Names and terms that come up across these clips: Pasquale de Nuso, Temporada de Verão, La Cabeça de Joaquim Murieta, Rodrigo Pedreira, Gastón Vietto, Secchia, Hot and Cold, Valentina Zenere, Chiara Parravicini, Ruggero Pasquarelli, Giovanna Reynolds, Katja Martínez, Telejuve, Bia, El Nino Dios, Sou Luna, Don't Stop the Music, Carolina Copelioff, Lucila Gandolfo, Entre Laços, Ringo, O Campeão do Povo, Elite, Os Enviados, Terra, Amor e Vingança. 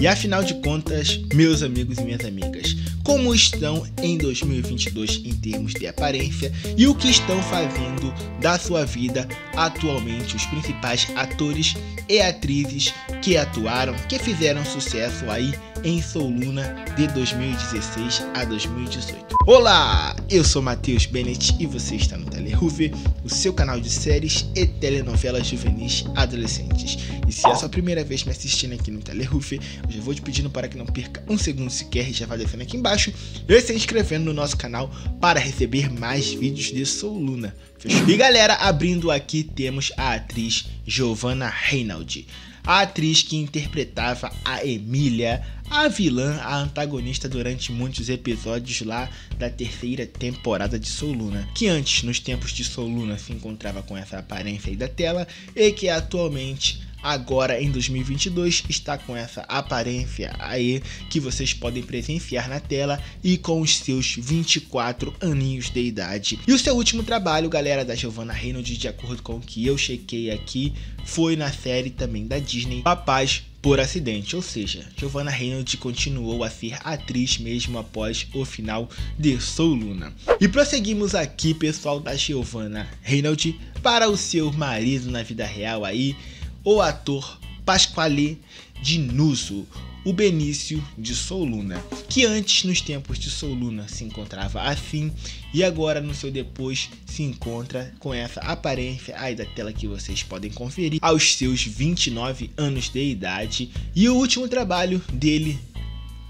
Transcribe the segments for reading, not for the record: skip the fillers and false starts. E afinal de contas, meus amigos e minhas amigas, como estão em 2022 em termos de aparência e o que estão fazendo da sua vida atualmente os principais atores e atrizes que atuaram, que fizeram sucesso aí em Sou Luna de 2016 a 2018. Olá, eu sou Matheus Bennett e você está no Telejuve, o seu canal de séries e telenovelas juvenis adolescentes. E se é a sua primeira vez me assistindo aqui no Telejuve, eu já vou te pedindo para que não perca um segundo sequer e já vai deixando aqui embaixo e se inscrevendo no nosso canal para receber mais vídeos de Sou Luna. Fechou? E galera, abrindo aqui temos a atriz Giovanna Reinaldi, a atriz que interpretava a Emília, a vilã, a antagonista durante muitos episódios lá da terceira temporada de Sou Luna, que antes, nos tempos de Sou Luna, se encontrava com essa aparência aí da tela e que atualmente, agora em 2022, está com essa aparência aí que vocês podem presenciar na tela e com os seus 24 aninhos de idade. E o seu último trabalho, galera, da Giovanna Reynolds, de acordo com o que eu chequei aqui, foi na série também da Disney, Papás por Acidente, ou seja, Giovanna Reynolds continuou a ser atriz mesmo após o final de Sou Luna. E prosseguimos aqui, pessoal, da Giovanna Reynolds para o seu marido na vida real aí, o ator Pasquale de Nuso, o Benício de Sou Luna, que antes, nos tempos de Sou Luna, se encontrava assim e agora no seu depois se encontra com essa aparência aí da tela que vocês podem conferir, aos seus 29 anos de idade. E o último trabalho dele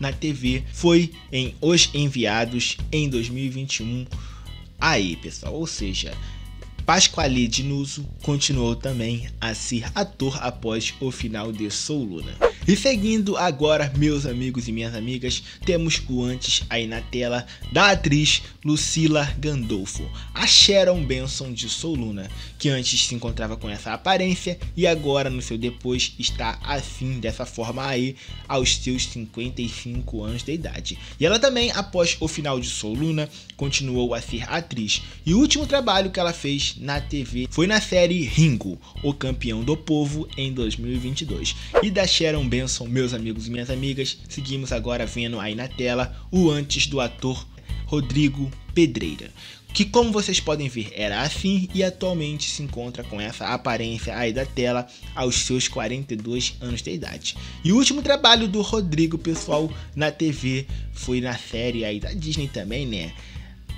na TV foi em Os Enviados em 2021 aí, pessoal, ou seja, Pasquale de Nuso continuou também a ser ator após o final de Sou Luna. E seguindo agora, meus amigos e minhas amigas, temos o antes aí na tela da atriz Lucila Gandolfo, a Sharon Benson de Sou Luna, que antes se encontrava com essa aparência e agora no seu depois está assim, dessa forma aí, aos seus 55 anos de idade. E ela também, após o final de Sou Luna, continuou a ser atriz. E o último trabalho que ela fez na TV foi na série Ringo, O Campeão do Povo, em 2022. E da Sharon Benson, meus amigos e minhas amigas, seguimos agora vendo aí na tela o antes do ator Rodrigo Pedreira, que, como vocês podem ver, era assim e atualmente se encontra com essa aparência aí da tela aos seus 42 anos de idade. E o último trabalho do Rodrigo, pessoal, na TV foi na série aí da Disney também, né?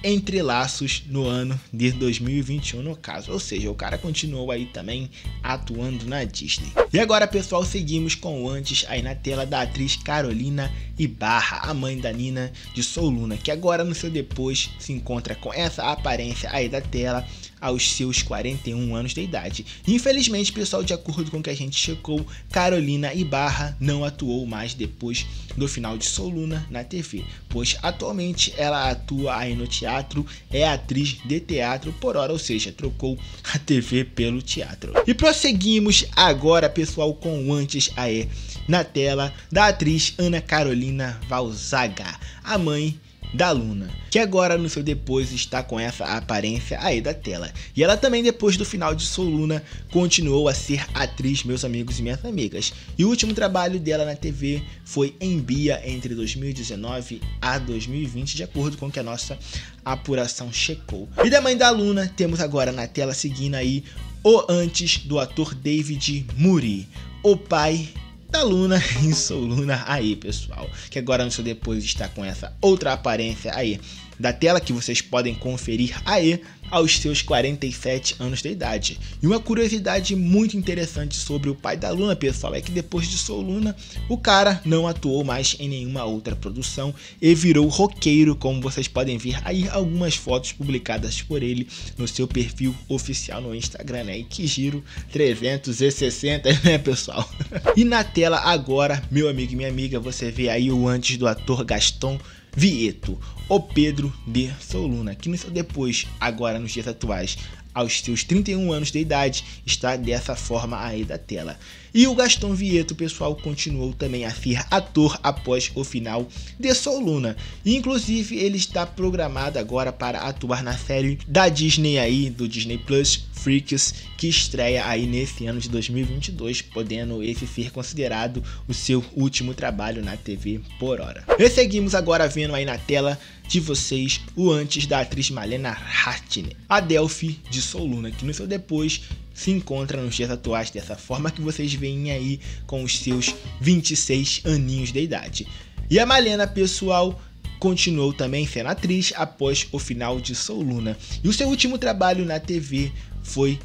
Entre Laços, no ano de 2021 no caso, ou seja, o cara continuou aí também atuando na Disney. E agora, pessoal, seguimos com o antes aí na tela da atriz Carolina Ibarra, a mãe da Nina de Sou Luna, que agora no seu depois se encontra com essa aparência aí da tela aos seus 41 anos de idade. Infelizmente, pessoal, de acordo com o que a gente checou, Carolina Ibarra não atuou mais depois do final de Sou Luna na TV, pois atualmente ela atua aí no teatro, é atriz de teatro por hora, ou seja, trocou a TV pelo teatro. E prosseguimos agora, pessoal, com o antes aí na tela da atriz Ana Carolina Valzaga, a mãe da Luna, que agora no seu depois está com essa aparência aí da tela. E ela também, depois do final de Sou Luna, continuou a ser atriz, meus amigos e minhas amigas. E o último trabalho dela na TV foi em Bia, entre 2019 a 2020, de acordo com o que a nossa apuração checou. E da mãe da Luna, temos agora na tela seguindo aí o antes do ator David Murray, o pai da Luna em Sou Luna aí, pessoal, que agora no seu depois está com essa outra aparência aí da tela que vocês podem conferir aí aos seus 47 anos de idade. E uma curiosidade muito interessante sobre o pai da Luna, pessoal, é que depois de Sou Luna, o cara não atuou mais em nenhuma outra produção e virou roqueiro, como vocês podem ver aí algumas fotos publicadas por ele no seu perfil oficial no Instagram, né? E que giro 360, né, pessoal? E na tela agora, meu amigo e minha amiga, você vê aí o antes do ator Gastón Vietto, o Pedro de Sou Luna, que no seu depois, agora nos dias atuais, aos seus 31 anos de idade, está dessa forma aí da tela. E o Gastón Vietto, pessoal, continuou também a ser ator após o final de Sou Luna. Inclusive, ele está programado agora para atuar na série da Disney aí, do Disney Plus, Freaks, que estreia aí nesse ano de 2022, podendo esse ser considerado o seu último trabalho na TV por hora. E seguimos agora vendo aí na tela de vocês o antes da atriz Malena Hartnett, a Delphi de Sou Luna, que no seu depois se encontra nos dias atuais dessa forma que vocês veem aí, com os seus 26 aninhos de idade. E a Malena, pessoal, continuou também sendo atriz após o final de Sou Luna. E o seu último trabalho na TV foi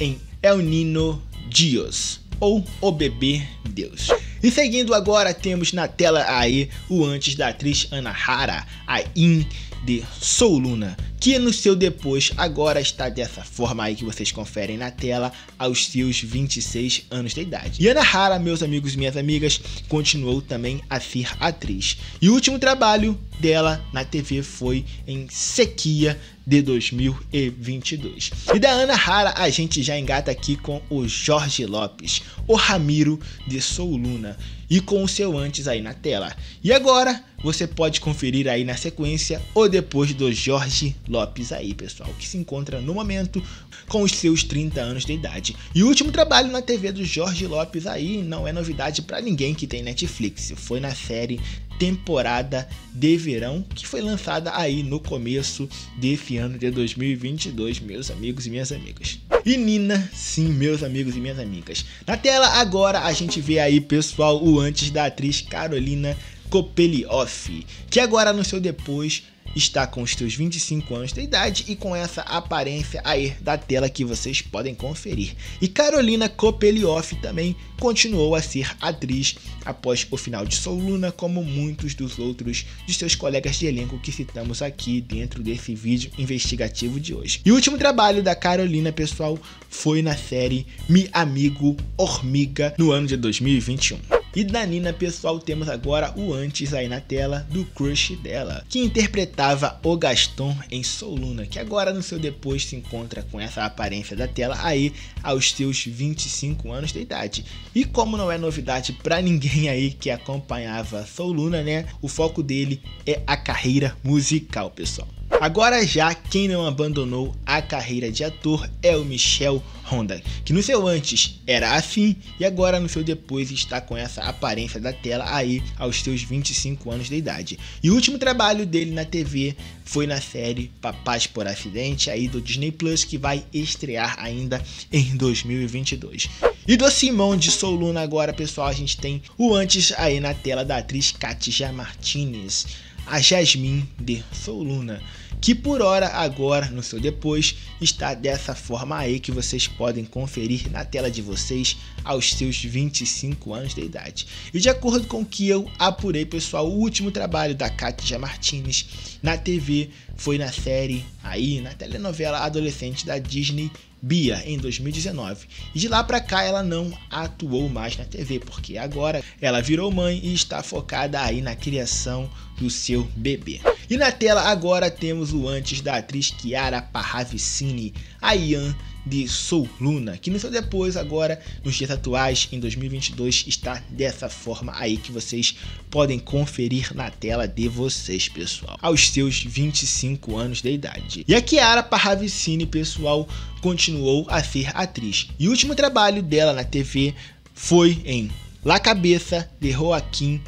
em El Nino Dios, ou O Bebê Deus. E seguindo agora, temos na tela aí o antes da atriz Ana Hara, a In de Sou Luna, que no seu depois agora está dessa forma aí que vocês conferem na tela, aos seus 26 anos de idade. E Ana Hara, meus amigos e minhas amigas, continuou também a ser atriz. E o último trabalho dela na TV foi em Secchia, de 2022. E da Ana Hara a gente já engata aqui com o Jorge Lopes, o Ramiro de Sou Luna, e com o seu antes aí na tela. E agora você pode conferir aí na sequência ou depois do Jorge Lopes aí, pessoal, que se encontra no momento com os seus 30 anos de idade. E o último trabalho na TV do Jorge Lopes aí não é novidade pra ninguém que tem Netflix, foi na série Temporada de Verão, que foi lançada aí no começo desse ano de 2022, meus amigos e minhas amigas. E Nina, sim, meus amigos e minhas amigas. Na tela agora a gente vê aí, pessoal, o antes da atriz Carolina Copelioff, que agora no seu depois está com os seus 25 anos de idade e com essa aparência aí da tela que vocês podem conferir. E Carolina Copelioff também continuou a ser atriz após o final de Sou Luna, como muitos dos outros de seus colegas de elenco que citamos aqui dentro desse vídeo investigativo de hoje. E o último trabalho da Carolina, pessoal, foi na série Mi Amigo Hormiga, no ano de 2021. E da Nina, pessoal, temos agora o antes aí na tela do crush dela, que interpretava o Gastón em Sou Luna, que agora no seu depois se encontra com essa aparência da tela aí aos seus 25 anos de idade. E como não é novidade pra ninguém aí que acompanhava Sou Luna, né, o foco dele é a carreira musical, pessoal. Agora já, quem não abandonou a carreira de ator é o Michael Ronda, que no seu antes era assim e agora no seu depois está com essa aparência da tela aí aos seus 25 anos de idade. E o último trabalho dele na TV foi na série Papás por Acidente aí do Disney Plus, que vai estrear ainda em 2022. E do Simão de Sou Luna agora, pessoal, a gente tem o antes aí na tela da atriz Katja Martínez, a Jasmine de Sou Luna, que por hora agora, no seu depois, está dessa forma aí que vocês podem conferir na tela de vocês aos seus 25 anos de idade. E de acordo com o que eu apurei, pessoal, o último trabalho da Katja Martínez na TV foi na série aí, na telenovela adolescente da Disney, Bia, em 2019. E de lá pra cá ela não atuou mais na TV, porque agora ela virou mãe e está focada aí na criação do seu bebê. E na tela agora temos o antes da atriz Chiara Parravicini, a Ian de Sou Luna, que no seu depois agora, nos dias atuais, em 2022, está dessa forma aí que vocês podem conferir na tela de vocês, pessoal, aos seus 25 anos de idade. E a Chiara Parravicini, pessoal, continuou a ser atriz. E o último trabalho dela na TV foi em La Cabeça de Joaquim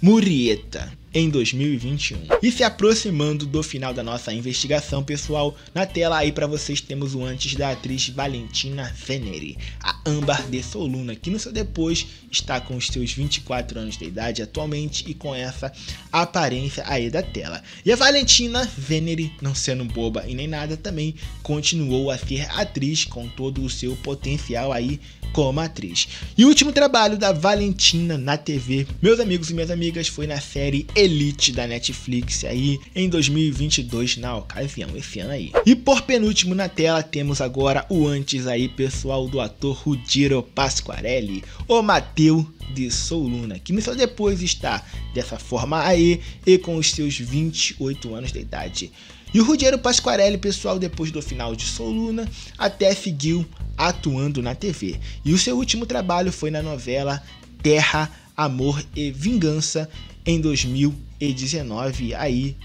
Murieta, em 2021. E se aproximando do final da nossa investigação, pessoal, na tela aí para vocês temos o antes da atriz Valentina Zenere, a Âmbar de Sou Luna, que no seu depois está com os seus 24 anos de idade atualmente e com essa aparência aí da tela. E a Valentina Zenere, não sendo boba e nem nada, também continuou a ser atriz com todo o seu potencial aí como atriz. E o último trabalho da Valentina na TV, meus amigos e minhas amigas, foi na série Elite da Netflix aí em 2022, na ocasião, esse ano aí. E por penúltimo na tela temos agora o antes aí, pessoal, do ator Ruggero Pasquarelli, o Matheus de Sou Luna, que no seu depois está dessa forma aí e com os seus 28 anos de idade. E o Ruggero Pasquarelli, pessoal, depois do final de Sou Luna, até seguiu atuando na TV. E o seu último trabalho foi na novela Terra, Amor e Vingança, em 2019, aí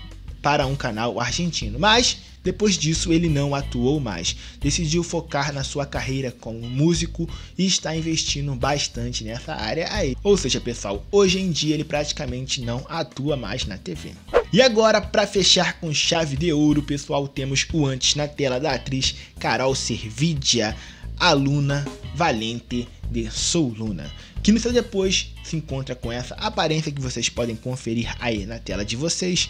para um canal argentino. Mas depois disso ele não atuou mais, decidiu focar na sua carreira como músico e está investindo bastante nessa área aí. Ou seja, pessoal, hoje em dia ele praticamente não atua mais na TV. E agora, para fechar com chave de ouro, pessoal, temos o antes na tela da atriz Carol Servidia, aluna valente de Sou Luna, que no seu depois se encontra com essa aparência que vocês podem conferir aí na tela de vocês,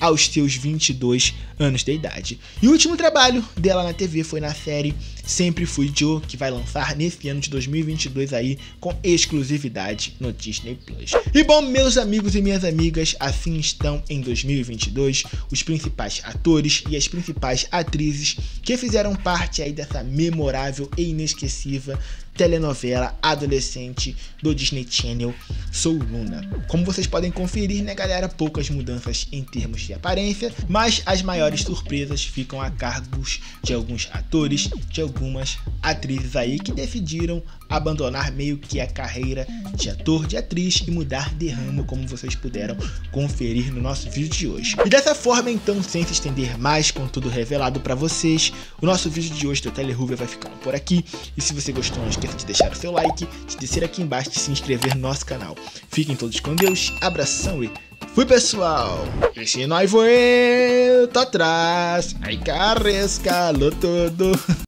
aos seus 22 anos de idade. E o último trabalho dela na TV foi na série Sempre Fui Joe, que vai lançar nesse ano de 2022 aí com exclusividade no Disney Plus. E bom, meus amigos e minhas amigas, assim estão em 2022 os principais atores e as principais atrizes que fizeram parte aí dessa memorável e inesquecível telenovela adolescente do Disney Channel, Sou Luna. Como vocês podem conferir, né, galera, poucas mudanças em termos de aparência, mas as maiores surpresas ficam a cargos de alguns atores, de algumas atrizes aí que decidiram abandonar meio que a carreira de ator, de atriz e mudar de ramo, como vocês puderam conferir no nosso vídeo de hoje. E dessa forma, então, sem se estender mais com tudo revelado para vocês, o nosso vídeo de hoje do Telejuve vai ficando por aqui. E se você gostou, não esqueça de deixar o seu like, de descer aqui embaixo e se inscrever no nosso canal. Fiquem todos com Deus, abração e fui, pessoal! Esse nós foi, tá atrás, aí carrescalou tudo.